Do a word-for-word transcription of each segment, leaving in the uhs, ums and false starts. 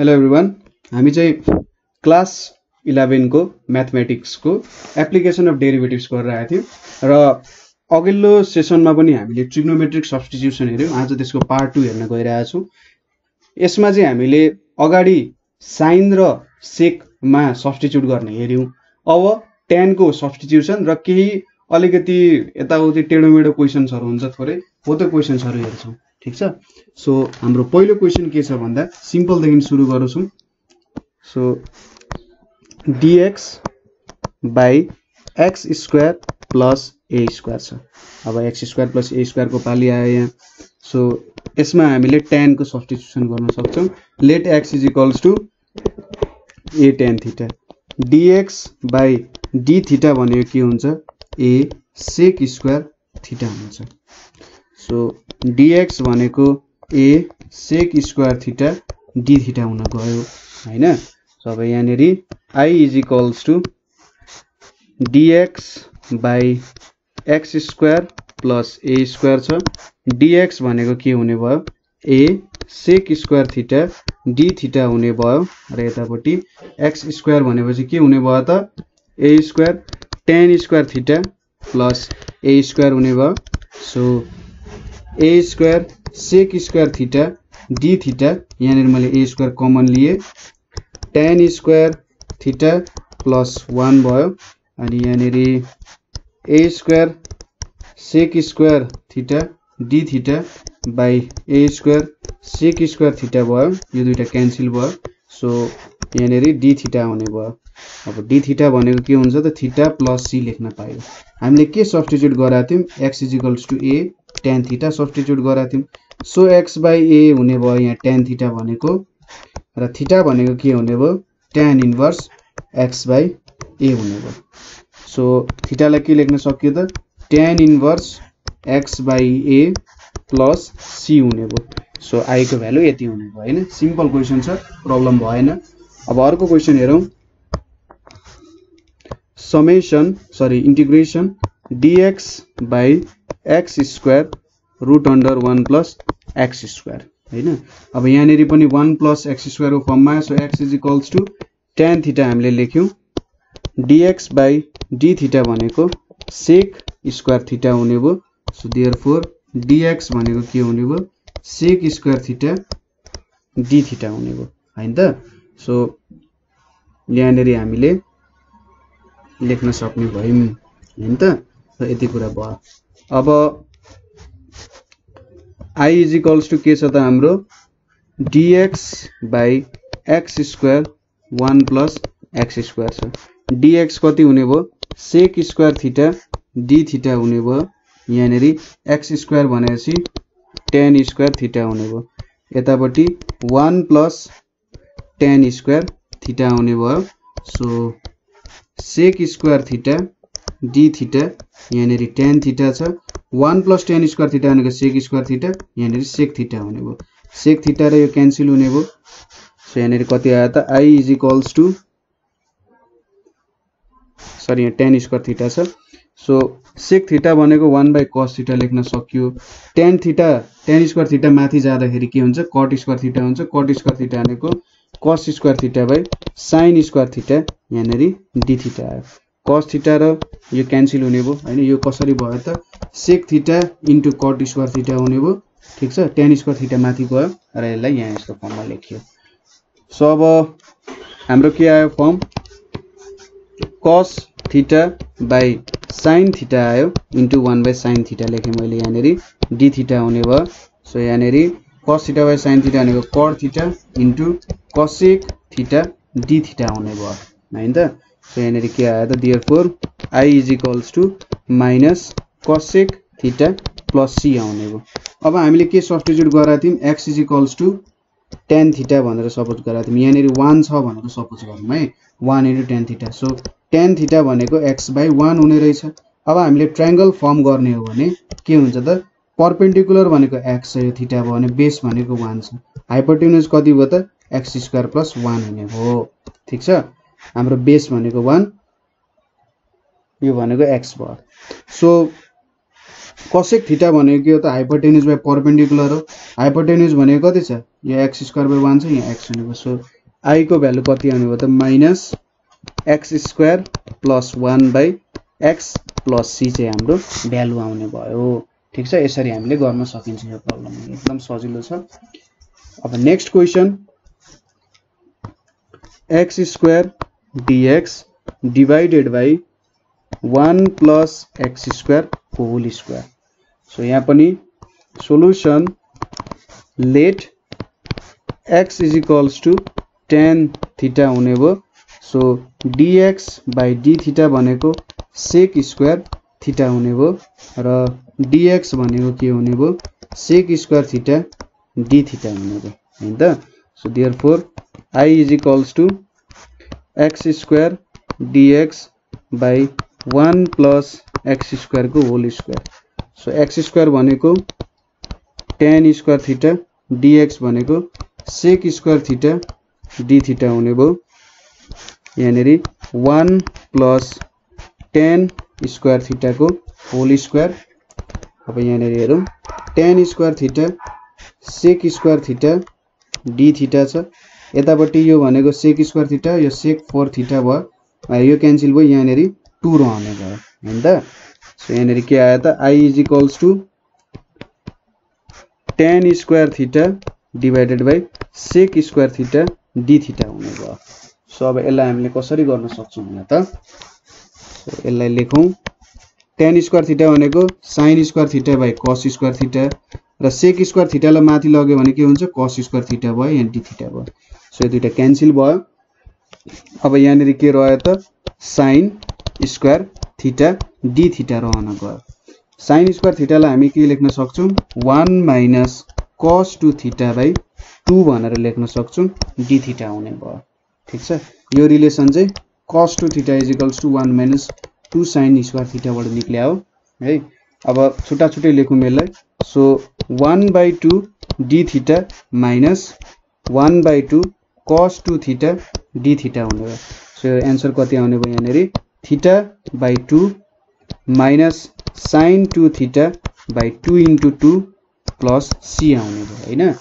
Hello everyone, हामी चाहिँ class eleven को मैथमेटिक्स को एप्लिकेशन अफ डेरिवेटिव्स गरेर आएको थियौं र अघिल्लो सेसनमा पनि हामीले ट्रिग्नोमेट्रिक सब्स्टिट्युसन हेर्यौं। आज त्यसको पार्ट टू हेर्न गइरहेका छौं। यसमा चाहिँ हामीले अगाडि साइन र सेकमा सब्स्टिट्युट गर्ने हेर्यौं, अब tan को सब्स्टिट्युसन र केही अलिकति यताउति टेढोमेढो क्वेशन्सहरु हुन्छ, थोरै हो त्यो क्वेशन्सहरु हेर्छौं। ठीक छ, सो हाम्रो पहिलो क्वेशन के छ भन्दा सिम्पल देखि सुरु गर्छौं। So dx by x square plus a square छ। अब x square plus a square को पाली आयो यहाँ। सो यसमा हामीले tan को सब्स्टिट्युसन गर्न सक्छौं। Let x is equals to a tan theta dx by d theta भनेको के हुन्छ a sec स्क्वायर थीटा हुन्छ। सो dx भनेको a sec square theta d theta हुन गयो हैन। सो अब यहाँनेरी i is equals to dx by x square plus a square छ। dx भनेको के हुने भयो a sec square theta d theta हुने भयो र यतापट्टि x स्क्वायर भनेपछि के हुने भयो त a square tan square theta plus a square हुने भयो। So a square sec square theta D theta यहाँ मैं ए स्क्वायर कमन लिए tan square theta plus one भो। अभी यहाँ a square sec square theta D theta by a square sec square theta भो, ये दुईटा कैंसिल भो। सो यहाँ डी थीटा आने भो। अब डी थीटा के होता तो थीटा प्लस सी लेख्न पाए। हमें के सब्स्टिट्यूट करा थी x is equals to a tan theta substitute गरा थियौं। सो x बाई ए हुने भयो यहाँ tan थीटा भनेको र थीटा भनेको के हुने भयो tan inverse x by a हुने भयो। सो थीटालाई के लेख्न सकियो त tan inverse x by a plus c हुने भयो। सो i को भ्यालु यति हुने भयो हैन। सिम्पल क्वेशन छ, प्रब्लम भएन। अब अर्को क्वेशन हेरौं। समेसन सरी integration dx by x square root under one plus x square है। अब यहाँ वन प्लस एक्स स्क्वायर को फर्म में। So x is equals to tan theta हमें लेख्यौं dx बाई d थीटा भनेको सेक स्क्वायर थीटा हुने भयो। सो देयरफोर dx भनेको के हुने भयो sec square theta d theta हुने भयो हैन त। सो यहाँ हामीले लेख्न सक्ने भयौं हैन त। सो यति कुरा भयो। अब i इज इक्वल्स टू के छ त हाम्रो dx by x square one plus x square छ। dx कति हुने भयो sec square theta d theta हुने भयो। यहाँ एक्स स्क्वायर भनेपछि tan स्क्वायर थीटा हुने भयो। यतापट्टि one plus tan square theta हुने भयो। So sec square theta d theta यहाँ tan थीटा छ। One plus tan square theta भनेको सेक स्क्वायर थीटा यहाँ सेक थीटा हुने भयो। सेक थीटा र यो क्यान्सिल हुने भयो। सो यहाँ कति आयो त i is equals to sorry यहाँ tan स्क्वायर थीटा छ। सो सेक थीटा भनेको वन बाई कस थीटा लेख्न सकियो। tan theta tan square theta माथि जाँदाखेरि के हुन्छ कट स्क्वायर थीटा हुन्छ। कट स्क्वायर थीटा भनेको cos square theta by sine square theta यहाँ d थीटा आयो। कस थीटा र यो क्यान्सिल हुने भयो हैन। यो कसरी भयो त sec theta into cot square theta हुने भयो। ठीक छ, tan स्क्वायर थीटा माथि गयो र यसलाई यहाँ यसको फर्ममा लेखियो। सो अब हाम्रो के आयो form cos theta by sine theta आयो into one by sine theta लेखेँ मैले। यहाँ d थीटा हुने भयो। सो यहाँ cos theta by sine theta भनेको cot theta into cosec theta d theta हुने भयो हैन त। सो यहाँ के आयो त therefore i is equals to minus cosec theta plus C आउने भयो। अब हामीले के सब्स्टिट्युट गराएको थियौँ x is equals to tan theta भनेर सपोज गराएको थियौँ। यहाँ वन छ भनेर सपोज गरौँ है, one into tan theta. So tan theta भनेको एक्स बाई वन हुने रहेछ। अब हामीले ट्रायंगल फर्म गर्ने हो भने के हुन्छ त परपेन्डिकुलर भनेको एक्स छ, यो थीटा भयो भने बेस भनेको वन छ। हाइपोटेन्युज कति भयो त एक्स स्क्वायर प्लस वन हुने भयो। ठीक छ, हाम्रो बेस भनेको वन, यो भनेको एक्स भयो। So cosec theta hypotenuse by perpendicular हो। हाइपोटेन्यूज कति छ यहाँ एक्स स्क्वायर बाई वन यहाँ एक्स होने सो आई को भ्यालु कति आने भाई तो minus x square plus one by x plus C हाम्रो भ्यालु आउने भयो। ठीक है इसी हामीले गर्न सकिन्छ यो प्रब्लम एकदम सजिलो छ। अब next question x square dx divided by one plus x square whole square. So यहाँ पनि solution let x is equals to tan theta होने वो so dx by D theta भनेको सेक स्क्वायर थीटा होने वो र डीएक्स भनेको के होने वो sec square theta D theta होने वो हैन त। So therefore I is equals to x square dx by one plus x square को whole square. So x square भनेको टेन स्क्वायर थीटा डीएक्स भनेको sec square theta D theta हुने भयो। यहाँ one plus tan square theta को whole square. अब यहाँ हेरौं tan square theta sec square theta D theta छ यतापट्टि यो भनेको सेक स्क्वायर थीटा यो सेक फोर थीटा भयो यो क्यान्सल भयो यहाँ टू रहने गयो हैन त। सो यहाँ के आयो त I is equals to tan square theta divided by sec square theta D theta हुने भयो। सो अब यसलाई हामीले कसरी गर्न सक्छौं भने त यसलाई लेखौं टेन स्क्वायर थीटा भनेको sine square theta by cos square theta र सेक स्क्वायर थीटालाई माथि लग्यो भने के हुन्छ कस स्क्वायर थीटा भयो यहाँ डी थीटा भयो। सो यो दुईटा क्यान्सल भयो। अब यहाँ के रह्यो त sine square theta D theta रहन गयो। साइन स्क्वायर थीटालाई हामी के लेख्न सक्छौं one minus cos two theta by two भनेर लेख्न सक्छौं डी थीटा हुने भयो। ठीक छ यो रिलेसन चाहिँ cos two theta is equals to one minus two sine square थीटाबाट निक्लिया हो है। अब छुट्टा छुट्टै लेखौँ यसलाई so one by two d theta minus one by two cos two theta D theta हुने भयो। सो एन्सर कति आउने भयो यहाँ theta by two minus sine two theta by two into two plus c आने भाई है।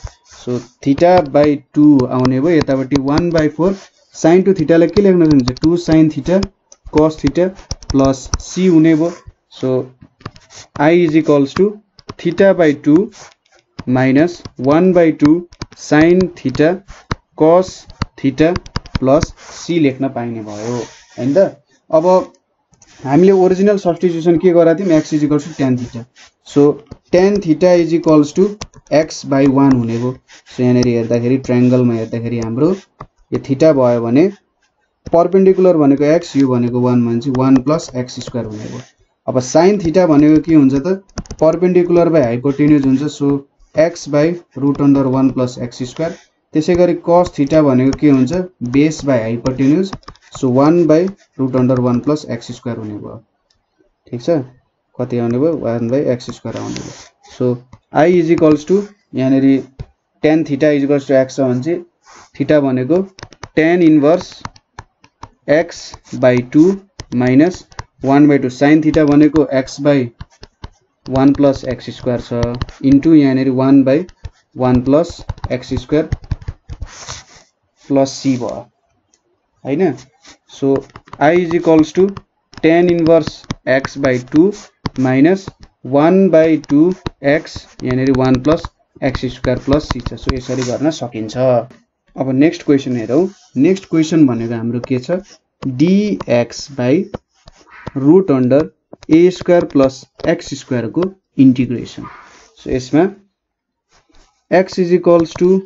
सो थीटा बाई टू आने भाई यतापटी वन by four sine two theta के लेख्न सक्नुहुन्छ two sine theta cos theta plus c होने भो। So I is equals to theta by two minus one by two sine theta cos theta plus c लेख्न पाइने भयो हैन त। अब हामीले ओरिजिनल सब्स्टिट्युसन के गराएको थियौं x is equals to tan theta so tan theta is equals to x by one हुने भयो। सो यहाँ हेर्दाखेरि ट्रायंगलमा हेर्दाखेरि हाम्रो यो थीटा भयो भने परपेंडिकुलर भनेको एक्स यो भनेको वन भनेपछि वन प्लस एक्स स्क्वायर हुने भयो। अब साइन थीटा भनेको के हुन्छ त परपेंडिकुलर बाई हाइपोटेन्युज हुन्छ so x by root under one plus x square. त्यसैगरी कस थीटा भनेको के हुन्छ base by hypotenuse so one by root under one plus x square होने भो। ठीक है कति आने भो वन बाई एक्स स्क्वायर आने भो। So I is equals to यहाँ tan theta is equals to x हो थीटा बने tan inverse x by two minus one by two sine theta बने x by one plus x square into यहाँ one by one plus x square plus C भो है। So I is equals to tan inverse x by two minus one by two x यहाँ one plus x square plus c छ। So यसरी गर्न सकिन्छ। अब next question हेरौँ। Next question भनेको हाम्रो के छ dx by root under a square plus x स्क्वायरको इन्टिग्रेसन। सो यसमा x is equals to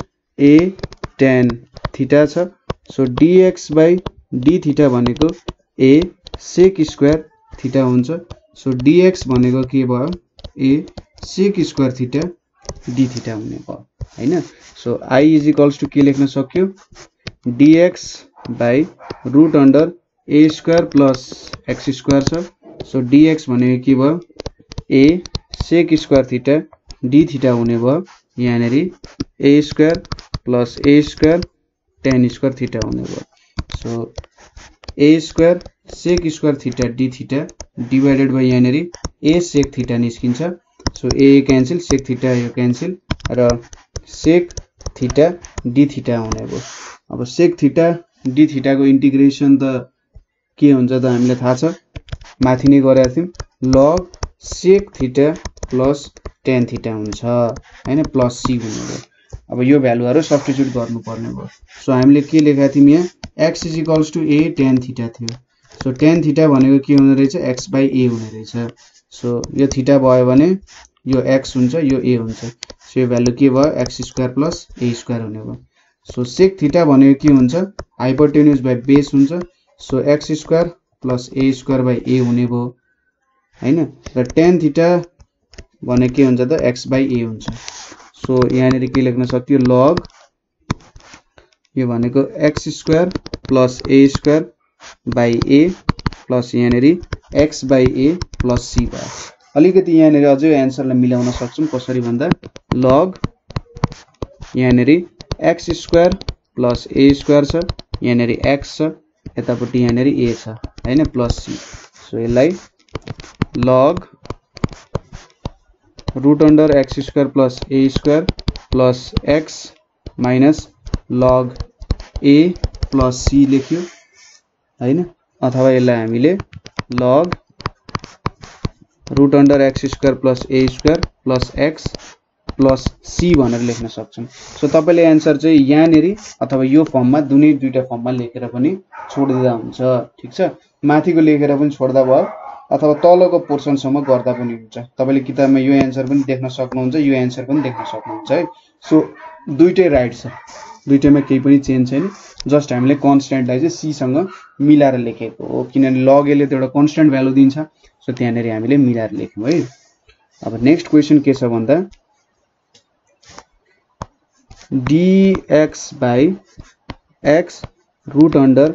a tan theta छ so dx by D theta भनेको ए सेक स्क्वायर थीटा हुन्छ सो डीएक्स भनेको के भयो a sec square theta D theta हुने भयो हैन। So I is equals to के लेख्न सक्यो dx by root under a square plus x square छ सो डीएक्स भनेको के भयो a sec square theta D theta हुने भयो। यहाँ a square plus a square tan square theta होने भयो। So a square sec square theta D theta divided by यहाँ ए सेक थीटा निस्किन्छ। So a cancel sec theta यो cancel र sec theta D theta हुने भयो। अब sec theta D theta को इन्टिग्रेसन त के हुन्छ त हामीलाई थाहा छ, माथि नै गरेका थियौं log sec theta plus tan theta हुन्छ हैन, प्लस c हुने भयो। अब यो भ्यालुहरु सब्स्टिट्युट गर्नुपर्ने भयो। सो हामीले के लेखा थियौं यहाँ x = a tan थीटा थियो। सो tan थीटा भनेको के हुने रहेछ x / a हुने रहेछ। सो यो थीटा भयो भने यो x हुन्छ यो a हुन्छ। सो यो भ्यालु के भयो x square plus a square हुने भयो। सो sec थीटा भनेको के हुन्छ हाइपोटेन्युज बाइ बेस हुन्छ। So x square plus a square by a हुने भयो हैन, र tan थीटा भने के हुन्छ त x / a हुन्छ। सो यहाँ नेर के लेख्न सक्यो log यो भनेको x square plus a square by a plus यहाँ नेरी x by a plus c भयो। अलिकति यहाँ नेरी अझै आन्सरलाई मिलाउन सक्छौं कसरी भन्दा log यहाँ नेरी x square plus a square छ, यहाँ नेरी x छ, यतापटि यहाँ नेरी a छ हैन plus c। सो यसलाई log root under x square plus a square plus x minus log a plus c लेख्यो हैन, अथवा यसलाई हामीले log root under x square plus a square plus x plus c भनेर लेख्न सक्छौं। सो तपाईले आन्सर चाहिँ यहाँ नेरी अथवा यो फर्ममा दुनै दुईटा फर्ममा लेखेर पनि छोड्दिदा हुन्छ, ठीक छ। माथिको लेखेर पनि छोड्दा भयो अथवा तलको पोर्सन सम्म गर्दा पनि हुन्छ। तपाईले किताबमा यो आन्सर पनि देख्न सक्नुहुन्छ, यो आन्सर पनि देख्न सक्नुहुन्छ है। सो दुईटै राइट छ, दुईटैमा केही पनि चेन्ज छैन, जस्ट हामीले कन्स्ट्यान्टलाई चाहिँ c सँग मिलाएर लेखेको हो किनभने log ले त एउटा कन्स्ट्यान्ट भ्यालु दिन्छ। सो त्यहाँ नेरी हामीले मिलाएर लेख्यौं है। अब नेक्स्ट क्वेशन के छ भन्दा dx by x root under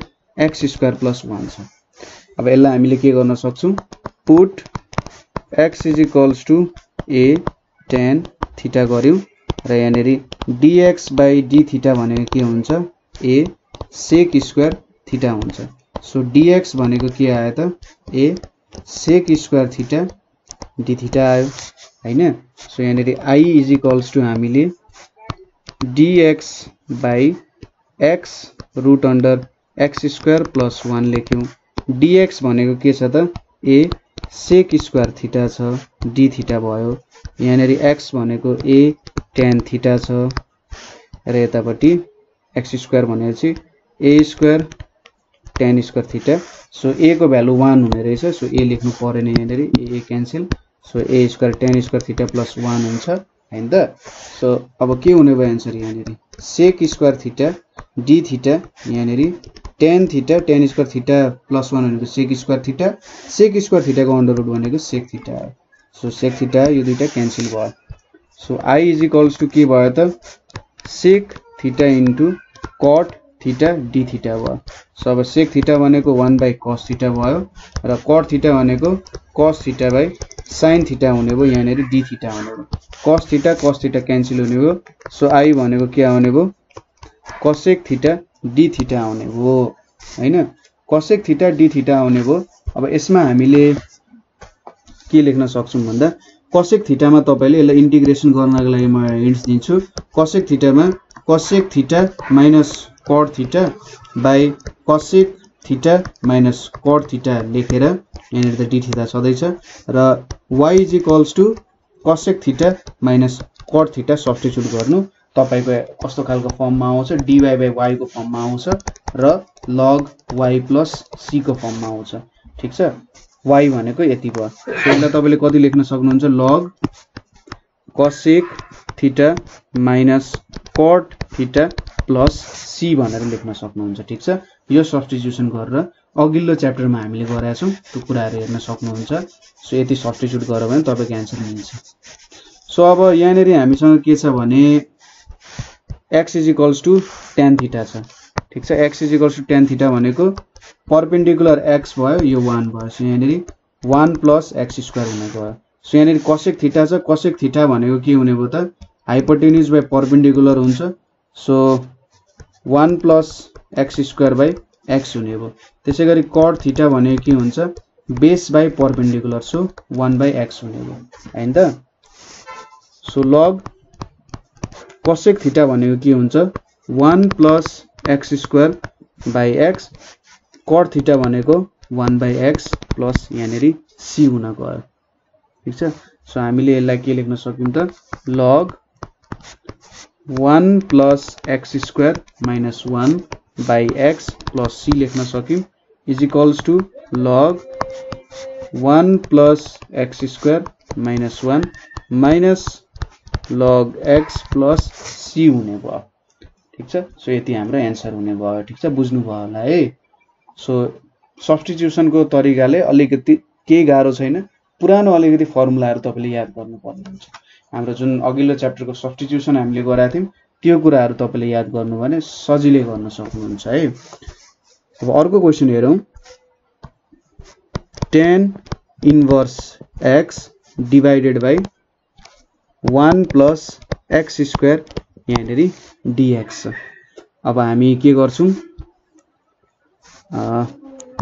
x square plus one छ। अब यसलाई हामीले के गर्न सक्छौं put x is equals to a tan theta गर्यौं र यहाँ नेरी dx by d थीटा भनेको के हुन्छ a sec स्क्वायर थीटा हुन्छ। सो dx भनेको के आयो त a sec square theta d theta आयो हैन। सो यहाँ नेरी i is equals to हामीले dx by x root under x square plus one लेख्यौं। dx भनेको के छ त a sec स्क्वायर थीटा छ d थीटा भयो, यहाँ नेरी x भनेको a tan थीटा छ र यतापटि x स्क्वायर भनेपछि a square tan square theta. So a को भ्यालु एक हुने रहेछ। सो a लेख्नु परेन, यहाँ नेरी a cancel. So a square tan square theta plus एक हुन्छ हैन त। सो अब के हुने भयो आन्सर यहाँ नेरी sec square theta d theta, यहाँ नेरी tan theta tan square theta plus एक भनेको sec square theta, sec square थीटाको अन्डर रुट भनेको sec थीटा हो। सो sec थीटा यो दुईटा क्यान्सल भयो। So i is equals to के भयो त sec theta into cot theta d theta भयो। सो अब sec थीटा भनेको एक by cos थीटा भयो र cot थीटा भनेको cos theta by sin theta हुने भयो, यहाँ नेरी d थीटा हुने भयो। cos theta cos theta cancel हुने भयो। सो i भनेको के आउने भयो cosec थीटा d थीटा आउने भयो हैन, cosec थीटा d थीटा आउने भयो। अब यसमा हामीले के लेख्न सक्छौं भन्दा cosec थीटा मा तपाईले यसलाई इन्टिग्रेसन गर्नको लागि म हिन्ट्स दिन्छु। cosec थीटा मा cosec theta minus cot theta by cosec theta minus cot theta लेखेर यहाँ त d थीटा सधैँ छ र y is equals to cosec theta minus cot theta substitute गर्नु तपाईको कस्तो खालको फर्ममा आउँछ dy by y को फर्ममा आउँछ र log y plus c को फर्ममा आउँछ, ठीक छ। y भनेको यति भयो। सो यसलाई तपाईले कति लेख्न सक्नुहुन्छ log cosec theta minus cot theta plus c भनेर लेख्न सक्नुहुन्छ, ठीक छ। यो सब्स्टिट्युसन गरेर अघिल्लो च्याप्टरमा हामीले गरेका छौं त्यो कुराहरु हेर्न सक्नुहुन्छ। सो यति सब्स्टिट्युट गर्यो भने तपाईको आन्सर मिल्छ। सो अब यहाँ नेरी हामीसँग के छ भने x is equals to tan theta छ, ठीक छ। x is equals to tan theta भनेको परपेंडिकुलर x भयो यो एक भयो। सो यहाँ नेरी एक plus x स्क्वायर हुने भयो। सो यहाँ नेरी cosec थीटा छ, cosec थीटा भनेको के हुने भयो त हाइपोटेन्युज बाइ परपेंडिकुलर हुन्छ। सो एक plus x square by x हुने भयो। त्यसैगरी cot थीटा भनेको के हुन्छ base by perpendicular, so one by x and the so log cosec theta भनेको के हुन्छ one plus x square by x, cot theta भनेको one by x plus यानेरी c हुन गयो, ठीक छ। सो हामीले यसलाई के लेख्न सक्यौं त log one plus x square minus one by x plus c लेख्न सक्यौं is equals to log one plus x square minus one minus log x plus c हुने भयो, ठीक छ। सो यति हाम्रो आन्सर हुने भयो, ठीक छ। बुझ्नु भयो होला है। सो सब्स्टिट्युसन को तरिकाले अलिकति केही गाह्रो छैन, पुरानो अलिकति फर्मुलाहरु तपाईले याद गर्नुपर्ने हुन्छ। हाम्रो जुन अघिल्लो च्याप्टरको सब्स्टिट्युसन हामीले गराएको थियौं त्यो कुराहरु तपाईले याद गर्नु भने सजिलै गर्न सक्नुहुन्छ है। अब अर्को क्वेशन हेरौं, tan inverse x divided by one plus x square यानी dx। अब हामी के गर्छौं,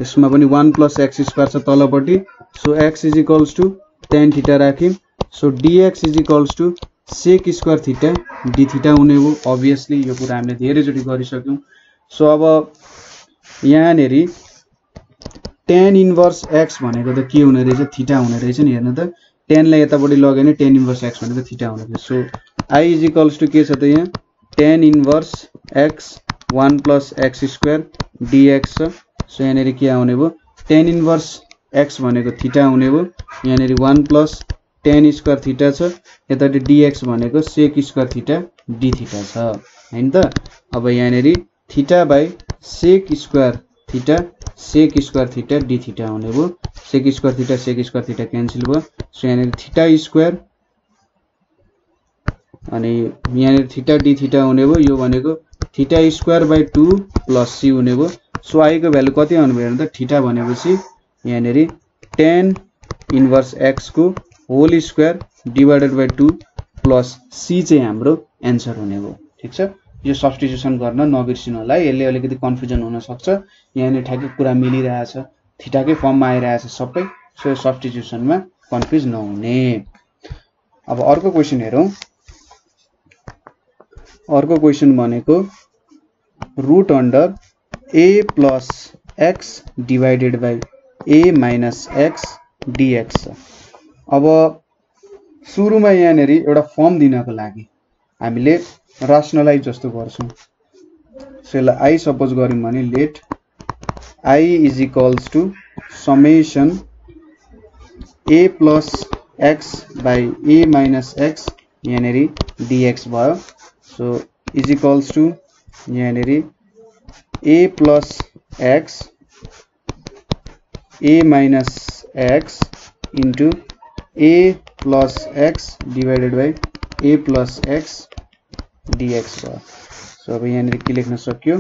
यसमा पनि one plus x square छ तलपट्टि, so x is equals to tan theta राख्यौं, so dx is equals to sec square theta d theta हुने हो। obviously यो कुरा हामीले धेरै जति गरिसक्यौं। सो अब यानेरी tan inverse x भनेको त के हुने रहेछ, थीटा हुने रहेछ नि। हेर्नु त tan लाई यतापट्टि लग्यो भने tan inverse x भनेको थीटा हुने रहेछ। So i is equals to के छ त यहाँ tan inverse x one plus x square dx छ। सो यहाँनेरी के आउने भयो, tan inverse x भनेको थीटा हुने भयो, यहाँनेरी one plus tan square theta छ, यतापट्टि dx भनेको sec square थीटा d थीटा छ हैन त। अब यहाँनेरी theta by sec square theta sec square theta d theta हुने भयो, sec square theta sec square theta cancel भयो। सो यहाँ थीटा स्क्वायर अनि यहाँ थीटा d theta हुने भयो, यो भनेको theta square by two plus c हुने भयो। सो i को भ्यालु कति आउनु भयो त, थीटा भनेपछि यहाँ नेरी tan इन्भर्स x को whole square divided by two plus c चाहिँ हाम्रो आन्सर हुने भयो, ठीक छ। यो सब्स्टिट्युसन गर्न नबिर्सिनु होला, यसले अलिकति कन्फ्युजन हुन सक्छ। यहाँ नि ठ्याक्कै कुरा मिलिरहेछ, थीटाकै फर्ममा आइरहेछ सबै, सो सब्स्टिट्युसनमा कन्फ्युज नहुने। अब अर्को क्वेशन हेरौं, अर्को क्वेशन भनेको root under a plus x divided by a minus x dx। अब सुरुमा यहाँ नेरी एउटा फर्म दिनको लागि हामीले rationalize जस्तो गर्छौं। सो यसलाई i सपोज गर्यौं भने let i is equals to summation a plus x by a minus x यानेरी dx भयो। सो is equals to यानेरी a plus x a minus x into a plus x divided by a plus x dx भयो। So अब यहाँ के लेख्न सक्यो,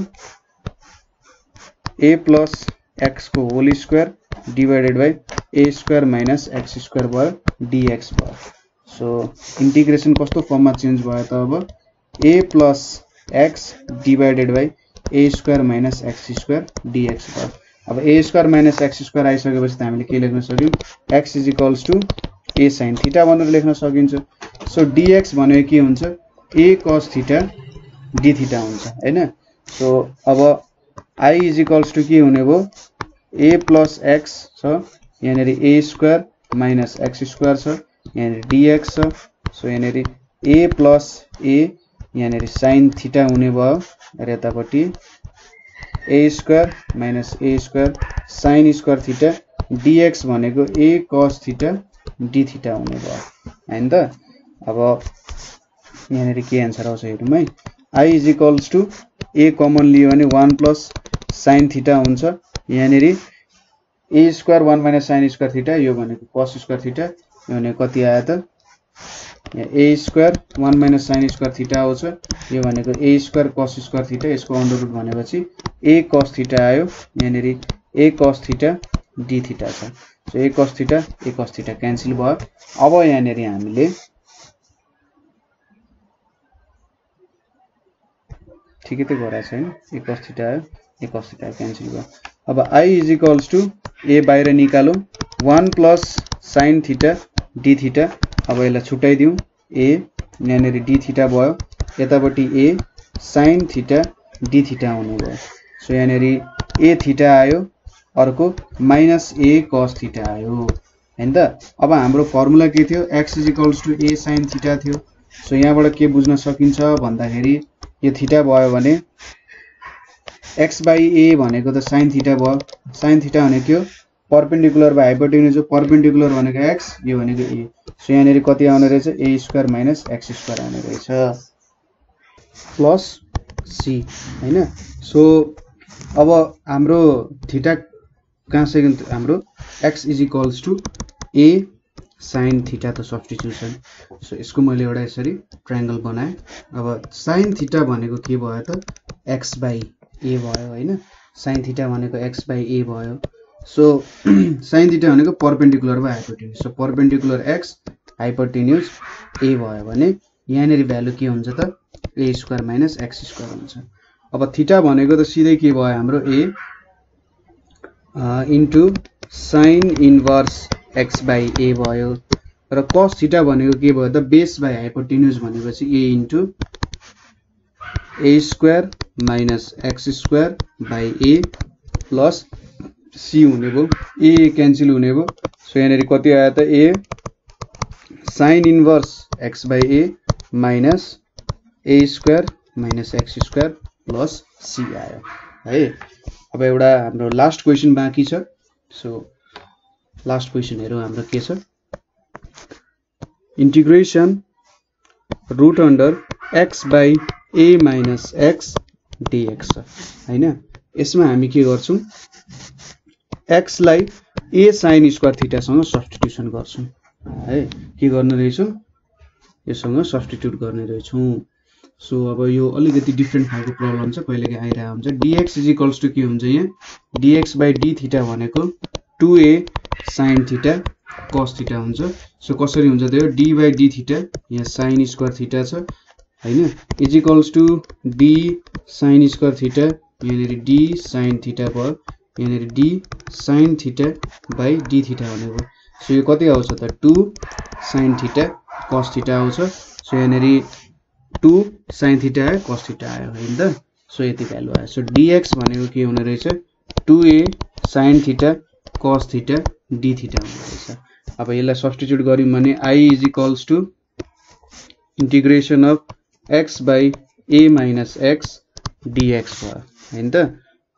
a plus x को whole square divided by a square minus x square भयो dx भयो। सो इन्टिग्रेसन कस्तो फर्ममा चेन्ज भयो त, अब a plus x divided by a square minus x square dx भयो। अब a square minus x square आइसकेपछि त हामीले के लेख्न सक्यौं, x is equals to a sin theta भनेर लेख्न सकिन्छ। सो dx भनेको के हुन्छ, a cos theta d theta हुन्छ हैन। सो अब i is equals to के हुने भयो, a plus x छ, यानेरी a square minus x square छ, यानेरी dx छ। सो यानेरी a plus a यानेरी sin theta हुने भयो, र यतापट्टि a square minus a square sin square theta dx भनेको a cos theta d theta हुने भयो हैन त। अब यहाँ के आन्सर आउँछ हेरौँ है, i is equals to a common लियो भने one plus sin theta हुन्छ, यहाँ a square one minus sin square theta, यो भनेको cos square theta, यो भनेको कति आयो त a square one minus sin square theta आउँछ, यो भनेको a square cos square theta, यसको अन्डर रुट भनेपछि a cos theta आयो, यहाँ a cos theta d theta छ। So a cos theta a cos theta cancel भयो। अब यहाँ हामीले ठीक है तो गरा छैन, a cos theta a cos theta cancel भयो। अब i is equals to a बाहिर निकालौं one plus sine theta D theta. अब यसलाई छुट्याइदिउँ ए यहाँ डी थीटा भयो यतापट्टि a sine theta D theta आने भयो। सो यहाँ ए थीटा आयो अर्को माइनस ए कस थीटा आयो हैन त। अब हाम्रो फर्मुला के थियो x is equals to a sine theta थियो। सो यहाँबाट के बुझ्न सकिन्छ भन्दाखेरि यो थीटा भयो भने एक्स बाई ए भनेको त साइन थीटा भयो, साइन थीटा भनेको परपेंडिकुलर बाई हाइपोटेन्यूज हो, परपेंडिकुलर भनेको एक्स यो भनेको ए। सो यहाँ कति आउने रहेछ a square minus x square आउने रहेछ प्लस सी हैन। सो अब हाम्रो थीटा कहाँ सेकेन्ड हाम्रो x is equals to a sine theta to substitution. So इसको मैं एउटा यसरी ट्रायंगल बनाएँ। अब साइन थीटा भनेको के भयो त एक्स बाई ए भयो हैन, साइन थीटा भनेको एक्स बाई ए भयो। सो साइन थीटा भनेको perpendicular by hypotenuse, so perpendicular x hypotenuse a भयो भने यहाँ भ्यालु के हुन्छ त a square minus x square हुन्छ। अब थीटा भनेको त सिधै के भयो हाम्रो a into sine inverse x by a भयो र कस थीटा भनेको के भयो त बेस बाई हाइपोटेन्यूज भनेपछि a into a square minus x square by a plus c हुने भयो, ए क्यान्सल हुने भयो। सो यहाँ कति आयो त a sine inverse x by a minus a square minus x square plus c आयो है। अब एउटा हाम्रो लास्ट क्वेसन बाँकी छ। सो लास्ट क्वेसनहरु हाम्रो के छ integration root under x by a minus x dx हैन। यसमा हामी के गर्छौं एक्स लाई ए साइन स्क्वायर थीटासँग सब्स्टिट्युसन गर्छौं है, के गर्ने रहेछौं यससँग सब्स्टिट्युट गर्ने रहेछौं। सो so, अब यो अलिकति डिफ्रेन्ट खालको प्रब्लम छ कहिलेकाहीँ आइरा हुन्छ। dx इज इक्वल्स टू के हुन्छ यहाँ dx बाई डी थीटा भनेको two a sine theta cos theta हुन्छ। सो कसरी हुन्छ त यो d बाई डी थीटा यहाँ साइन स्क्वायर थीटा छ हैन is equals to d sine square theta यहाँ d साइन थीटा भयो यहाँ d sine theta by D theta भनेको। सो यो कति आउँछ त two sine theta cos theta आउँछ। सो यहाँ टू साइन थीटा आयो कस थीटा आयो हैन त। सो यति भ्यालु आयो। सो dx भनेको के हुने रहेछ two a sine theta cos theta D theta हुने रहेछ। अब यसलाई सब्स्टिट्युट गर्यौं भने I is equals to integration of x by a minus x dx भयो हैन त।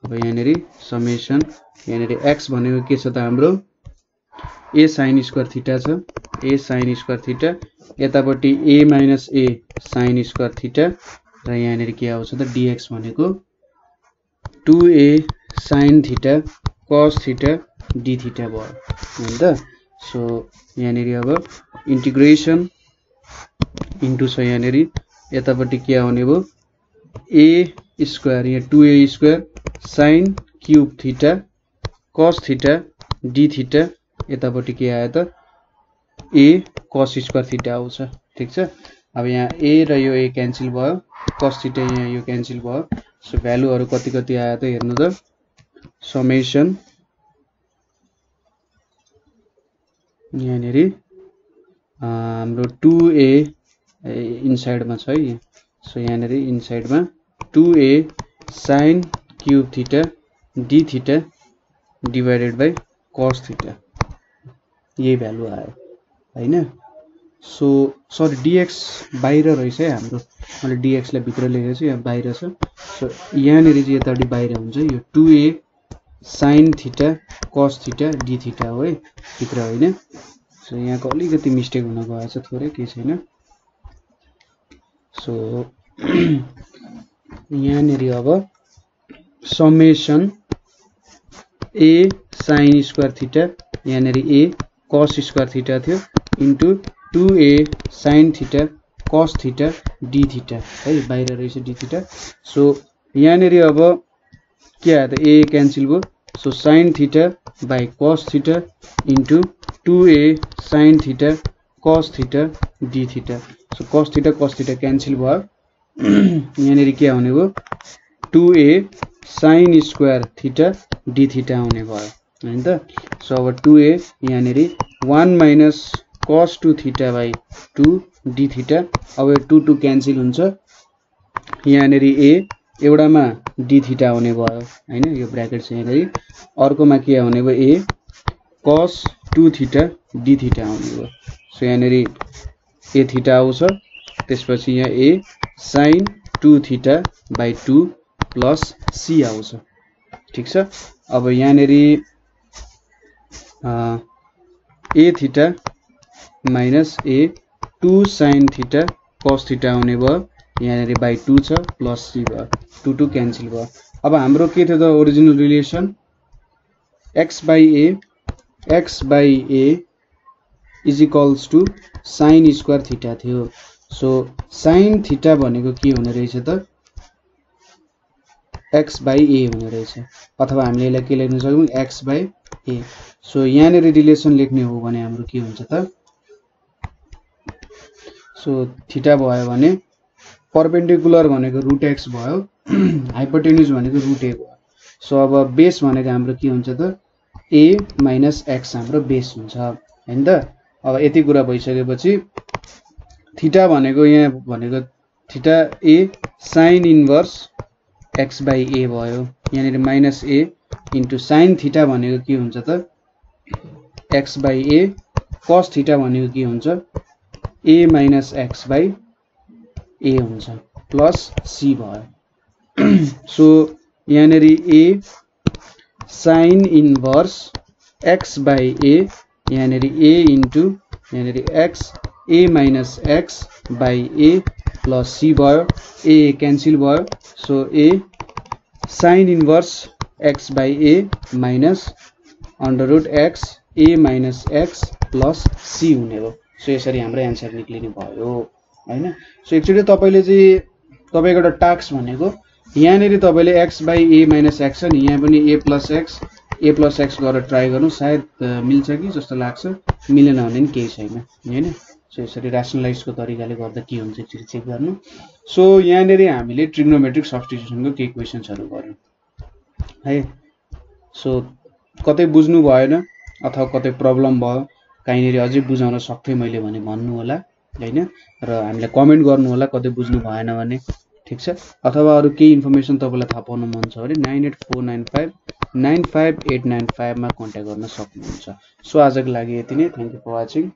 अब यहाँ समेसन यहाँ एक्स भनेको के छ त हाम्रो ए साइन स्क्वायर थीटा छ ए साइन स्क्वायर थीटा यतापट्टि a minus a sine square theta र यहाँ के आउँछ त डीएक्स भनेको two a sine theta cos theta D theta भयो हैन त। सो यहाँ अब इन्टिग्रेसन इन्टु छ यहाँ यतापट्टि के आउने भयो ए स्क्वायर यहाँ two a square sine cube theta cos theta D theta यतापट्टि के आयो त ए कस स्क्वायर थीटा आउँछ ठीक छ। अब यहाँ ए र यो ए क्यान्सल भयो कस थीटा यहाँ यो क्यान्सल भयो। सो भ्यालुहरु कति कति आयो त हेर्नु त समेसन यहाँ हाम्रो टू ए इनसाइडमा छ है। सो यहाँ इनसाइडमा two a sine cube theta D theta divided by cos theta यही भ्यालु आयो हैन। सो सरी dx बाहिर रहेछ है हाम्रो, मैले dx लाई भित्र लेखेको छु यहाँ बाहिर छ। सो यहाँ चाहिँ यतापट्टि बाहिर हुन्छ यो two a sine theta cos theta D theta हो है भित्र होइन। सो यहाँको अलिकति मिस्टेक हुन गएछ थोरै केही छैन। सो यहाँ अब summation a sine square theta यहाँ ए कस स्क्वायर थीटा थियो into two a sine theta cos theta D theta है बाहिर रहेछ डी थीटा। सो यहाँ अब के आयो त ए क्यान्सल भयो। So sine theta by cos theta into two a sine theta cos theta D theta. So cos theta cos theta cancel भयो यहाँ के आउने भयो two a sine square theta D theta आने भयो हैन त। सो अब टू ए यहाँ नेरी one minus cos two theta by two d theta. अब टू टू कैंसिल हुन्छ यहाँ नेरी ए एउटामा डी थीटा आउने भयो हैन, यो ब्रैकेट चाहिँ यहाँ नेरी अर्कोमा के आउने भयो a cos two theta D theta आउने भयो। सो यहाँ नेरी ए थीटा आउँछ, त्यसपछि यहाँ a sine two theta by two plus c आउँछ। ठीक छ, अब यहाँ नेरी a theta minus a two sine theta cos theta आउने भयो, यहाँ नेरी बाई टू छ प्लस सी भयो, टू टू क्यान्सल भयो। अब हाम्रो के थियो त original relation, x by a x by a is equals to sine square theta थियो। सो साइन थीटा भनेको के हुने रहेछ त एक्स बाई ए हुने रहेछ, अथवा हामीले यसलाई के लेख्न सक्छौँ एक्स बाई ए। सो यहाँ नेरी रिलेसन लेख्ने हो भने हाम्रो के हुन्छ त, सो थीटा भयो भने परपेंडिकुलर भनेको रूट एक्स भयो, हाइपोटेन्युज भनेको रूट ए भयो। सो अब बेस भनेको हाम्रो के हुन्छ त ए माइनस एक्स हाम्रो बेस हुन्छ हैन त। अब यति कुरा भइसकेपछि थीटा भनेको यहाँ भनेको theta a sine inverse x by a भयो, यहाँ minus a into sine theta भनेको के हुन्छ त x by a cos theta भनेको के हुन्छ a minus x by a हुन्छ प्लस सी भयो। सो यहाँ a sine inverse x by a, यहाँ ए इंटू यहाँ x a minus x by a plus c भयो, ए क्यान्सिल भयो। So a sine inverse x by a minus under root x a minus x plus c हुने हो। So यसरी हाम्रो answer निक्लिने भयो हैन। सो एकचोटि तपाईले चाहिँ तपाईको एउटा टास्क भनेको यहाँ नेरी तपाईले x by a minus x अनि यहाँ पनि a plus x a plus x गरेर ट्राई गर्नु, सायद मिल्छ कि जस्तो लाग्छ, मिलेन भने नि केही छैन हैन। सो यसरी र्यासनलाइज को तरिकाले गर्दा के हुन्छ एकचोटि चेक गर्नु। सो यहाँ नेरी हामीले ट्रिग्नोमेट्रिक सब्स्टिट्युसनको केही क्वेशन्सहरु गर्यौं है। सो कतै बुझ्नु भएन अथवा कतै प्रब्लम भयो, काहीँ नेरी अझै बुझाउन सक्थे मैले भने भन्नु होला हैन, र हामीलाई कमेन्ट गर्नु होला कतै बुझ्नु भएन भने। ठीक छ, अथवा अरु केही इन्फर्मेसन तपाईलाई थाहा पाउन मन छ भने nine eight four nine five nine five eight nine five मा कन्ट्याक्ट गर्न सक्नुहुन्छ। सो आजको लागि यति नै, थ्यांक यू फर वाचिङ।